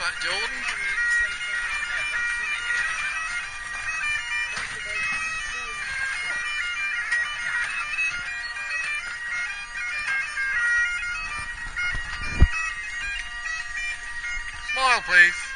But Jordan. Smile, please.